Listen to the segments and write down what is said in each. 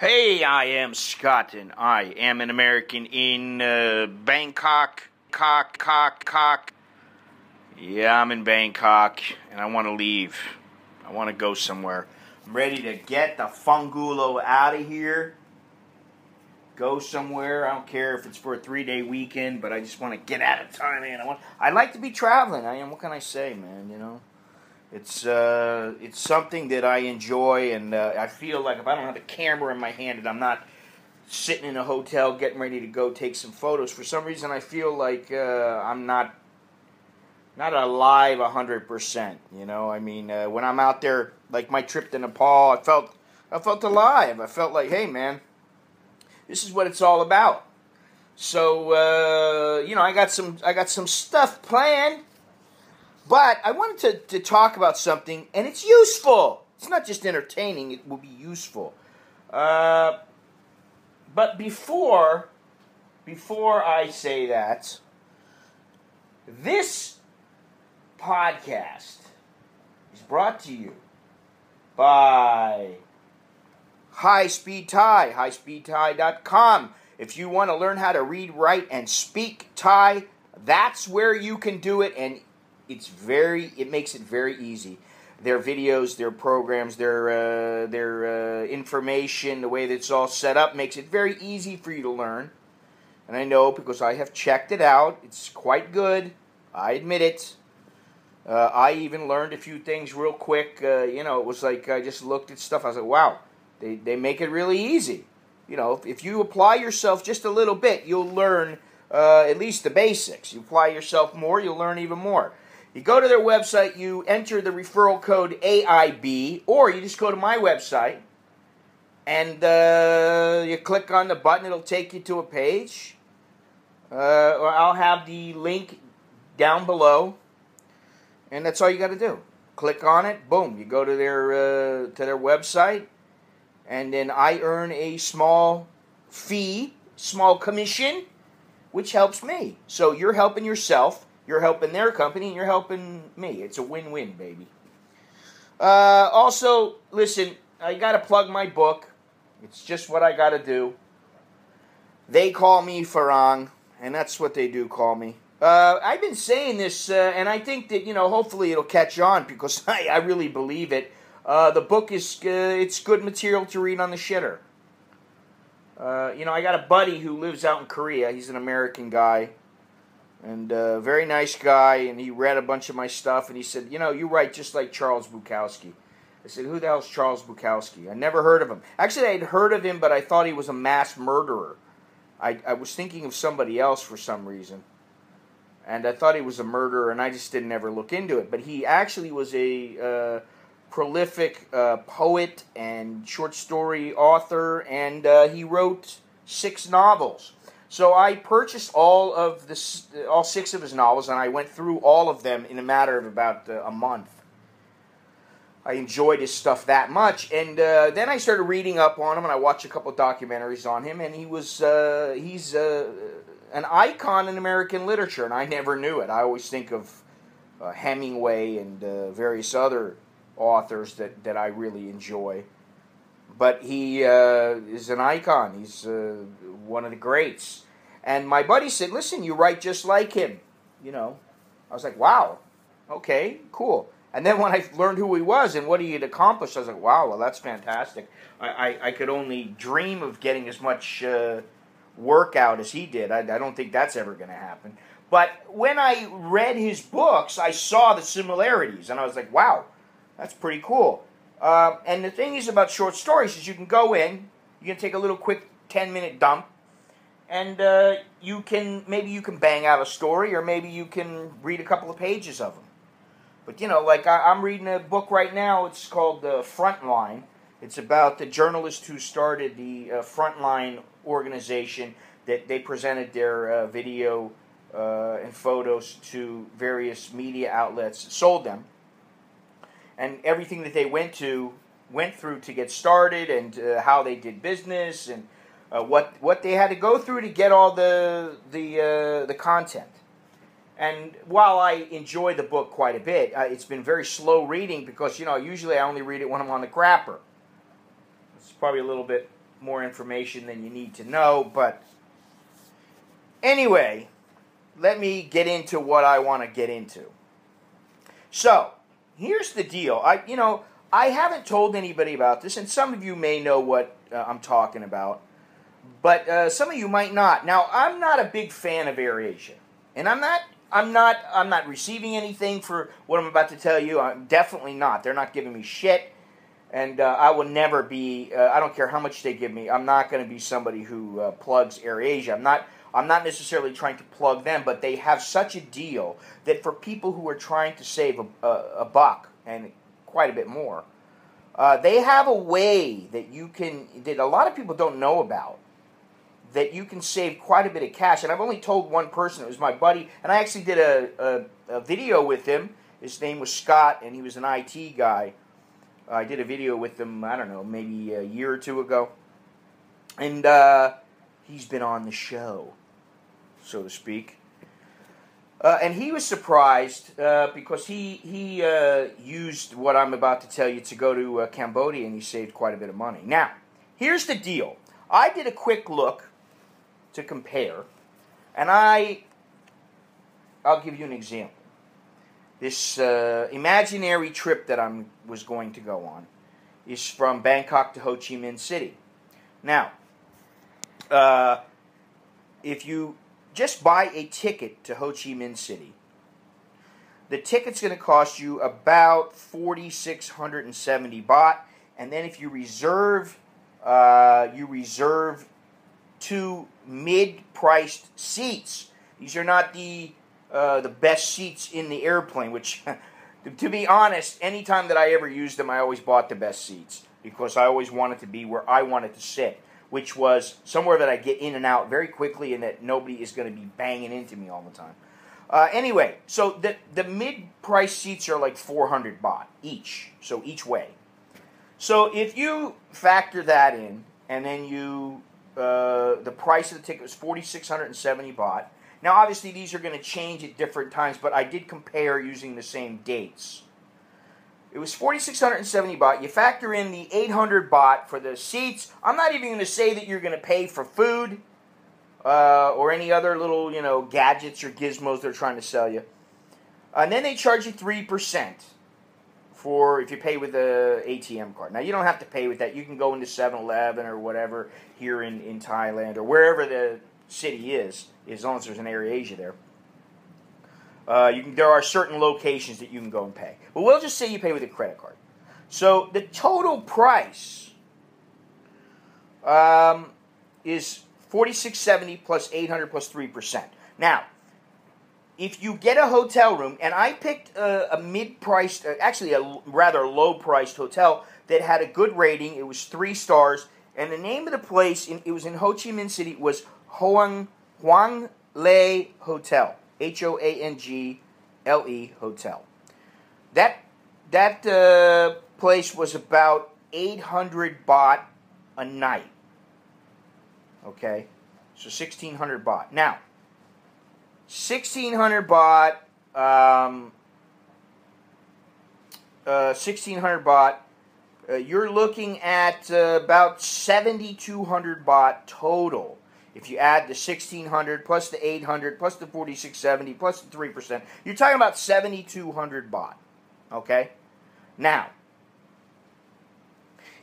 Hey, I am Scott, and I am an American in Bangkok. Yeah, I'm in Bangkok, and I want to leave. I want to go somewhere. I'm ready to get the fungulo out of here. Go somewhere. I don't care if it's for a 3-day weekend, but I just want to get out of Thailand. I like to be traveling. I am. What can I say, man? You know. It's something that I enjoy, and I feel like if I don't have a camera in my hand and I'm not sitting in a hotel getting ready to go take some photos, for some reason I feel like I'm not alive 100%. You know, I mean, when I'm out there, like my trip to Nepal, I felt alive. I felt like, hey, man, this is what it's all about. So you know, I got some stuff planned. But I wanted to talk about something, and it's useful. It's not just entertaining, it will be useful. But before I say that, this podcast is brought to you by High Speed Thai, HighSpeedThai.com. If you want to learn how to read, write, and speak Thai, that's where you can do it, and it makes it very easy. Their videos, their programs, their information, the way that it's all set up makes it very easy for you to learn. And I know because I have checked it out. It's quite good. I admit it. I even learned a few things real quick. You know, it was like I just looked at stuff. I was like, wow, they make it really easy. You know, if you apply yourself just a little bit, you'll learn at least the basics. You apply yourself more, you'll learn even more. You go to their website, you enter the referral code AIB, or you just go to my website, and you click on the button. It'll take you to a page. Or I'll have the link down below, and that's all you got to do. Click on it, boom. You go to their website, and then I earn a small fee, small commission, which helps me. So you're helping yourself. You're helping their company, and you're helping me. It's a win-win, baby. Also, listen, I got to plug my book. It's just what I got to do. They call me Farang, and that's what they do call me. I've been saying this, and I think that, you know, hopefully it'll catch on because I really believe it. The book is it's good material to read on the shitter. You know, I got a buddy who lives out in Korea. He's an American guy. And a very nice guy, and he read a bunch of my stuff, and he said, you know, you write just like Charles Bukowski. I said, who the hell's Charles Bukowski? I never heard of him. Actually, I'd heard of him, but I thought he was a mass murderer. I was thinking of somebody else for some reason. And I thought he was a murderer, and I just didn't ever look into it. But he actually was a prolific poet and short story author, and he wrote 6 novels. So I purchased all 6 of his novels, and I went through all of them in a matter of about a month. I enjoyed his stuff that much, and then I started reading up on him, and I watched a couple documentaries on him, and he's an icon in American literature, and I never knew it. I always think of Hemingway and various other authors that I really enjoy. But he is an icon. He's one of the greats. And my buddy said, listen, you write just like him. You know, I was like, wow, okay, cool. And then when I learned who he was and what he had accomplished, I was like, wow, well, that's fantastic. I could only dream of getting as much work out as he did. I don't think that's ever going to happen. But when I read his books, I saw the similarities. And I was like, wow, that's pretty cool. And the thing is about short stories is you can go in, you can take a little quick 10-minute dump, and maybe you can bang out a story, or maybe you can read a couple of pages of them. But you know, like I'm reading a book right now. It's called Frontline. It's about the journalist who started the Frontline organization. That they presented their video and photos to various media outlets, sold them. And everything that they went through to get started, and how they did business, and what they had to go through to get all the content. And while I enjoy the book quite a bit, it's been very slow reading because, you know, usually I only read it when I'm on the crapper. It's probably a little bit more information than you need to know. But anyway, let me get into what I want to get into. So, here's the deal. I haven't told anybody about this, and some of you may know what I'm talking about, but some of you might not. Now, I'm not a big fan of Air Asia, and I'm not receiving anything for what I'm about to tell you. I'm definitely not. They're not giving me shit, and I will never be. I don't care how much they give me. I'm not going to be somebody who plugs Air Asia. I'm not necessarily trying to plug them, but they have such a deal that for people who are trying to save a buck and quite a bit more, they have a way that a lot of people don't know about, that you can save quite a bit of cash. And I've only told one person. It was my buddy, and I actually did a video with him. His name was Scott, and he was an IT guy. I did a video with him, I don't know, maybe a year or two ago. And he's been on the show, so to speak. And he was surprised because he used what I'm about to tell you to go to Cambodia, and he saved quite a bit of money. Now, here's the deal. I did a quick look to compare, and I'll give you an example. This imaginary trip that I was going to go on is from Bangkok to Ho Chi Minh City. Now, if you just buy a ticket to Ho Chi Minh City, the ticket's going to cost you about 4,670 baht, and then if you reserve, two mid-priced seats. These are not the best seats in the airplane, which, to be honest, any time that I ever used them, I always bought the best seats because I always wanted to be where I wanted to sit, which was somewhere that I get in and out very quickly and that nobody is going to be banging into me all the time. Anyway, so the mid-price seats are like 400 baht each, so each way. So if you factor that in, and then you, the price of the ticket was 4,670 baht. Now, obviously, these are going to change at different times, but I did compare using the same dates. It was 4,670 baht. You factor in the 800 baht for the seats. I'm not even going to say that you're going to pay for food or any other little, gadgets or gizmos they're trying to sell you. And then they charge you 3%. For if you pay with an ATM card. Now, you don't have to pay with that. You can go into 7-Eleven or whatever here in Thailand or wherever the city is, as long as there's an Air Asia there. There are certain locations that you can go and pay. But we'll just say you pay with a credit card. So the total price is 4,670 plus 800 plus 3%. Now, if you get a hotel room, and I picked a mid-priced, actually a rather low-priced hotel that had a good rating. It was 3 stars, and the name of the place, it was in Ho Chi Minh City, was Hoang Le Hotel, H-O-A-N-G-L-E Hotel. That place was about 800 baht a night, okay? So 1,600 baht. Now, 1,600 baht, 1,600 baht, you're looking at about 7,200 baht total. If you add the 1,600 plus the 800 plus the 4,670 plus the 3%, you're talking about 7,200 baht, okay? Now,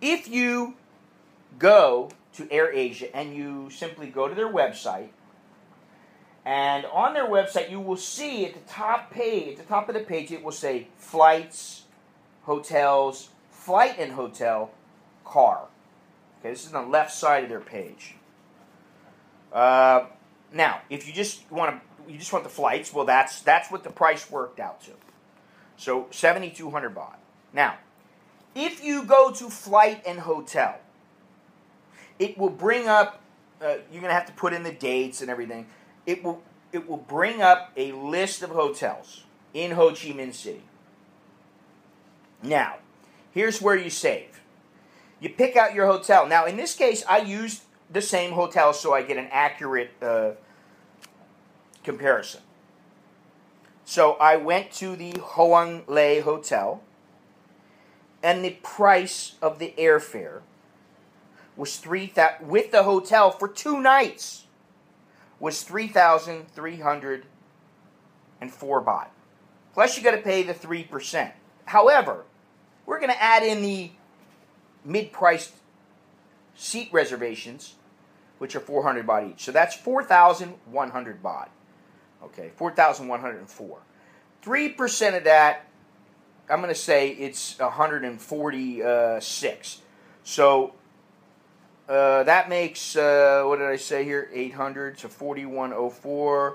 if you go to Air Asia and you simply go to their website, and on their website, you will see at the top of the page, it will say flights, hotels, flight and hotel, car. Okay, this is on the left side of their page. Now, if you just want the flights, well, that's what the price worked out to. So 7,200 baht. Now, if you go to flight and hotel, it will bring up. You're gonna have to put in the dates and everything. It will bring up a list of hotels in Ho Chi Minh City. Now, here's where you save. You pick out your hotel. Now, in this case, I used the same hotel so I get an accurate comparison. So I went to the Hoang Le Hotel, and the price of the airfare was with the hotel for 2 nights was 3,304 baht. Plus you got to pay the 3%. However, we're going to add in the mid-priced seat reservations, which are 400 baht each. So that's 4,100 baht. Okay, 4,104. 3% of that, I'm going to say it's 146. So that makes, what did I say here? 800, so 4104,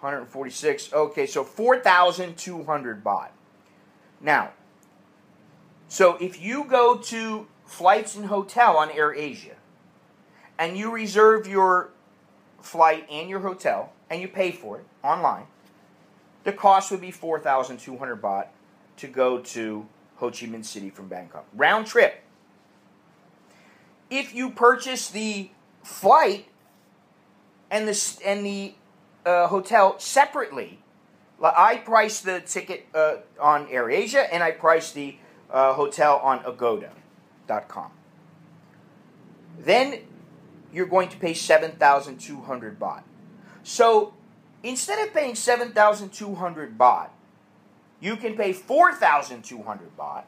146. Okay, so 4,200 baht. Now, so if you go to flights and hotel on Air Asia, and you reserve your flight and your hotel, and you pay for it online, the cost would be 4,200 baht to go to Ho Chi Minh City from Bangkok. Round trip. If you purchase the flight and the hotel separately, I priced the ticket on Air Asia, and I priced the hotel on Agoda.com. Then you're going to pay 7,200 baht. So instead of paying 7,200 baht, you can pay 4,200 baht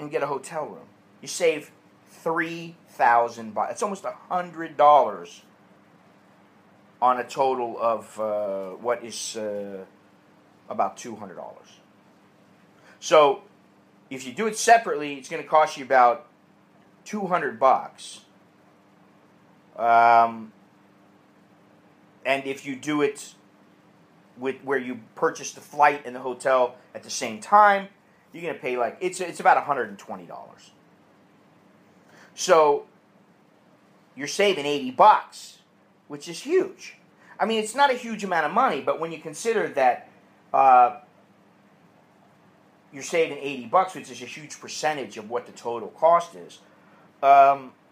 and get a hotel room. You save 3,000 baht. It's almost $100 on a total of what is about $200. So if you do it separately, it's going to cost you about 200 bucks. And if you do it with where you purchase the flight and the hotel at the same time, you're going to pay like, it's about $120. So you're saving 80 bucks, which is huge. I mean, it's not a huge amount of money, but when you consider that you're saving 80 bucks, which is a huge percentage of what the total cost is,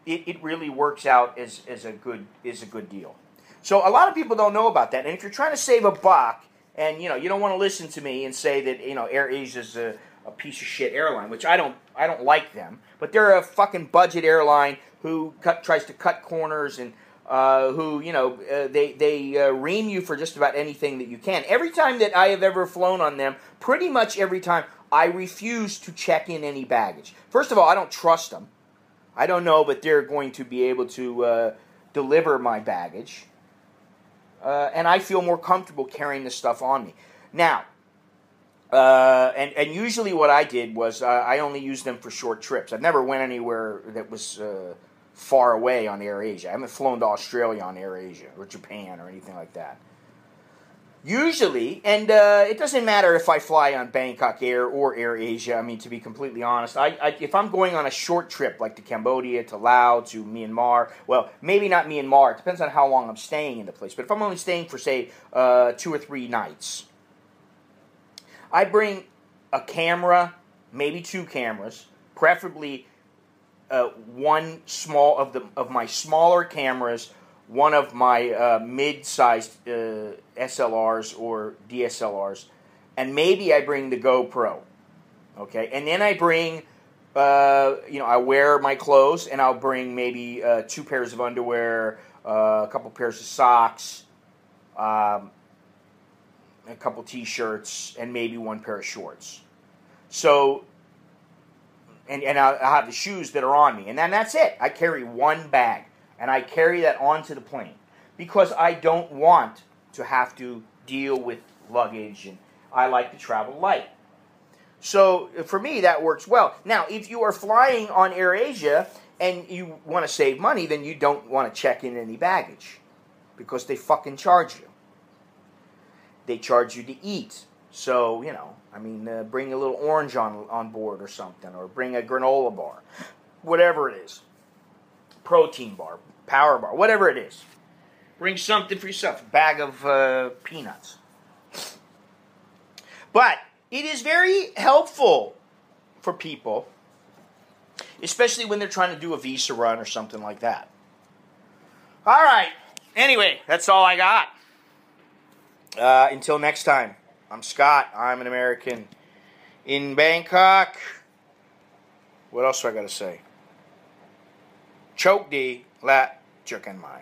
it really works out as a good deal. So a lot of people don't know about that. And if you're trying to save a buck, and you don't want to listen to me and say that Air Asia is a piece of shit airline, which I don't like them, but they're a fucking budget airline who tries to cut corners and who they ream you for just about anything that you can. Every time that I have ever flown on them, pretty much every time, I refuse to check in any baggage. First of all, I don't trust them. I don't know, but they're going to be able to deliver my baggage. And I feel more comfortable carrying this stuff on me. Now, and usually what I did was I only used them for short trips. I've never went anywhere that was far away on Air Asia. I haven't flown to Australia on Air Asia or Japan or anything like that. Usually, and it doesn't matter if I fly on Bangkok Air or Air Asia. I mean, to be completely honest, if I'm going on a short trip like to Cambodia, to Laos, to Myanmar, well, maybe not Myanmar. It depends on how long I'm staying in the place. But if I'm only staying for, say, 2 or 3 nights, I bring a camera, maybe 2 cameras, preferably one of my smaller cameras, one of my mid-sized SLRs or DSLRs, and maybe I bring the GoPro, okay? And then I bring, I wear my clothes, and I'll bring maybe 2 pairs of underwear, a couple pairs of socks, a couple T-shirts, and maybe 1 pair of shorts. So, and I'll have the shoes that are on me, and then that's it. I carry 1 bag. And I carry that onto the plane because I don't want to have to deal with luggage, and I like to travel light. So for me, that works well. Now, if you are flying on Air Asia and you want to save money, then you don't want to check in any baggage because they fucking charge you. They charge you to eat. So, bring a little orange on board or something, or bring a granola bar, whatever it is. Protein bar, power bar, whatever it is. Bring something for yourself, a bag of peanuts. But it is very helpful for people, especially when they're trying to do a visa run or something like that. All right. Anyway, that's all I got. Until next time, I'm Scott. I'm an American in Bangkok. What else do I got to say? โชคดีและเจอกันใหม่